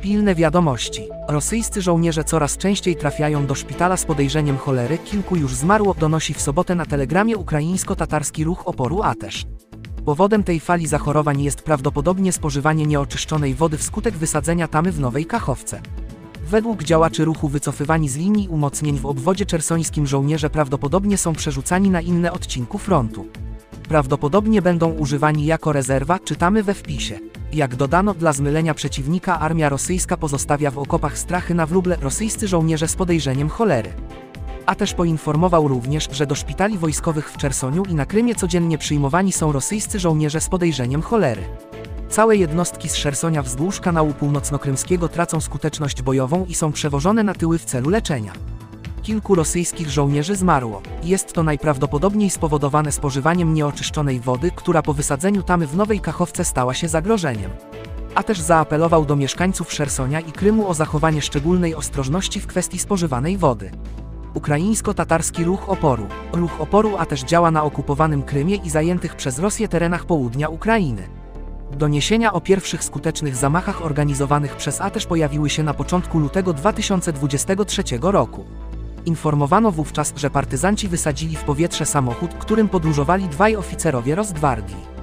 Pilne wiadomości. Rosyjscy żołnierze coraz częściej trafiają do szpitala z podejrzeniem cholery, kilku już zmarło, donosi w sobotę na Telegramie ukraińsko-tatarski ruch oporu ATESZ. Powodem tej fali zachorowań jest prawdopodobnie spożywanie nieoczyszczonej wody wskutek wysadzenia tamy w Nowej Kachowce. Według działaczy ruchu wycofywani z linii umocnień w obwodzie czersońskim żołnierze prawdopodobnie są przerzucani na inne odcinki frontu. Prawdopodobnie będą używani jako rezerwa, czytamy we wpisie. Jak dodano, dla zmylenia przeciwnika armia rosyjska pozostawia w okopach strachy na wróble, rosyjscy żołnierze z podejrzeniem cholery. ATESZ poinformował również, że do szpitali wojskowych w Chersoniu i na Krymie codziennie przyjmowani są rosyjscy żołnierze z podejrzeniem cholery. Całe jednostki z Chersonia wzdłuż kanału północnokrymskiego tracą skuteczność bojową i są przewożone na tyły w celu leczenia. Kilku rosyjskich żołnierzy zmarło. Jest to najprawdopodobniej spowodowane spożywaniem nieoczyszczonej wody, która po wysadzeniu tamy w Nowej Kachowce stała się zagrożeniem. ATESZ zaapelował do mieszkańców Chersonia i Krymu o zachowanie szczególnej ostrożności w kwestii spożywanej wody. Ukraińsko-tatarski ruch oporu. Ruch oporu ATESZ działa na okupowanym Krymie i zajętych przez Rosję terenach południa Ukrainy. Doniesienia o pierwszych skutecznych zamachach organizowanych przez ATESZ pojawiły się na początku lutego 2023 roku. Informowano wówczas, że partyzanci wysadzili w powietrze samochód, którym podróżowali dwaj oficerowie Rosgwardii.